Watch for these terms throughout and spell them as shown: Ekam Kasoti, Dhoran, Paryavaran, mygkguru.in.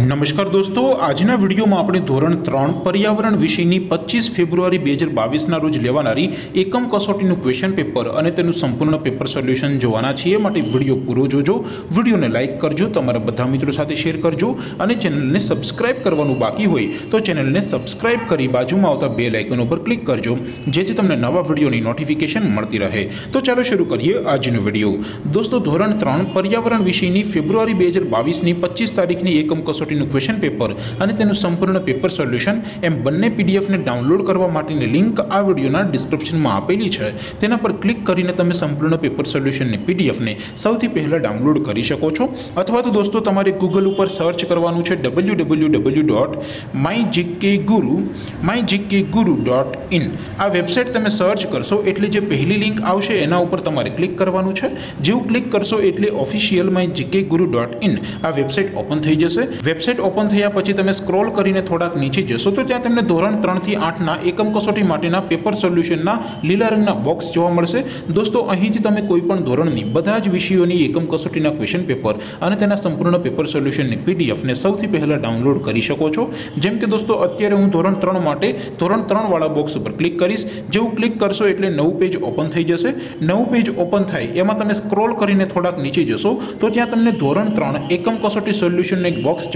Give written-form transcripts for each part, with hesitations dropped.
नमस्कार दोस्तों, आजना वीडियो में आपणे धोरण 3 पर्यावरण विषयनी 25 फेब्रुआरी 2022 ना रोज लेवानारी एकम कसोटीनुं क्वेश्चन पेपर अने तेनुं संपूर्ण पेपर सोल्यूशन जोवाना छीए। माटे विडियो पूरो जोजो, विडियोने लाइक करजो, तमारा बधा मित्रों साथे शेर करजो अने चेनलने सब्सक्राइब करवानुं बाकी होय तो चेनलने सब्सक्राइब करी बाजुमां आवता बेल आइकन पर क्लिक करजो, जेथी तमने नवा विडियोनी नोटिफिकेशन मळती रहे। तो चलो शुरू करिए आजनो विडियो। दोस्तों, धोरण 3 पर्यावरण विषयनी फेब्रुआरी 2022 25 तारीखनी एकम कसोटी क्वेश्चन पेपर अने तेनुं संपूर्ण पेपर सोल्यूशन एम बने पीडीएफ ने डाउनलॉड करवा माटेनी लिंक आ विडियोना डिस्क्रिप्शन में आपेली छे। तेना पर क्लिक करीने तमे संपूर्ण पेपर सोल्यूशन ने पीडीएफ ने सौथी पहला डाउनलॉड करी शको छो। अथवा तो दोस्तों तमारे गूगल पर सर्च करवानुं छे www.mygkguru.in। आ वेबसाइट तमे सर्च करशो एटले जे पहली लिंक आवशे एना उपर तमारे क्लिक करवानुं छे। जेवुं क्लिक करशो एटले ऑफिशियल mygkguru.in आ वेबसाइट ओपन थई जशे। वेबसाइट ओपन थया पछी तमे स्क्रॉल करीने थोड़ाक नीचे जशो तो त्यां तमने धोरण 3 थी 8 ना एकम कसोटी माटेना पेपर सोल्यूशनना लीला रंगना बॉक्स जोवा मळशे। दोस्तों, અહીંથી તમે કોઈપણ ધોરણની બધા જ વિષયોની એકમ કસોટીના ક્વેશ્ચન પેપર અને તેના સંપૂર્ણ પેપર સોલ્યુશનની PDF ને સૌથી પહેલા ડાઉનલોડ કરી શકો છો। જેમ કે દોસ્તો અત્યારે હું ધોરણ 3 માટે ધોરણ 3 વાળા બોક્સ ઉપર ક્લિક કરીશ। જેવું ક્લિક કરશો એટલે નવું પેજ ઓપન થઈ જશે। નવું પેજ ઓપન થાય એમાં તમે સ્ક્રોલ કરીને થોડાક નીચે જશો તો ત્યાં તમને ધોરણ 3 એકમ કસોટી સોલ્યુશનનો એક બોક્સ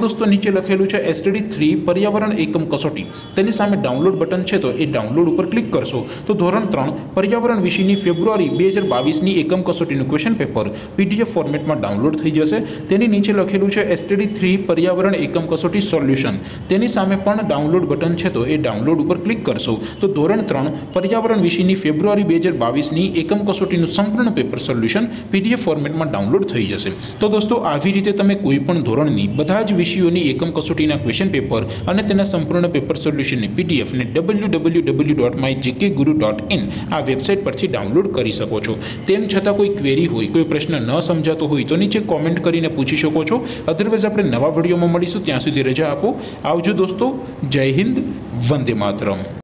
दोस्तों नीचे लखेलू है STD 3 पर्यावरण एकम कसोटी, डाउनलॉड बटन है तो डाउनलॉड पर क्लिक करशो तो धोरण 3 पर्यावरण विषयनी फेब्रुआरी 2022 नी एकम कसोटीनुं क्वेश्चन पेपर PDF फॉर्मेट में डाउनलॉड थी जशे। तेनी नीचे लखेलू है STD 3 पर्यावरण एकम कसोटी सोल्यूशन, तेनी सामे पण डाउनलॉड बटन है तो डाउनलॉड पर क्लिक करशो तो धोरण 3 पर्यावरण विषयनी फेब्रुआरी 2022 नी एकम कसोटीनुं संपूर्ण पेपर सोल्यूशन PDF फॉर्मेट में डाउनलॉड थी जशे। तो दोस्तों आवी रीते तमे कोईपण धोरणनी बधा ज विषयोनी एकम कसोटीना क्वेश्चन पेपर अने तेना संपूर्ण पेपर सोल्यूशननी PDF ने www.mygkguru.in आ वेबसाइट परथी डाउनलॉड करी शको छो। तेम छतां कोई क्वेरी होय, कोई प्रश्न न समजातो होय तो नीचे कॉमेंट करीने पूछी शको छो। अदरवाइज आपणे नवा विडियोमां मळीशुं, त्यां सुधी रजा आपो। आवजो दोस्तों, जय हिंद, वंदे मातरम।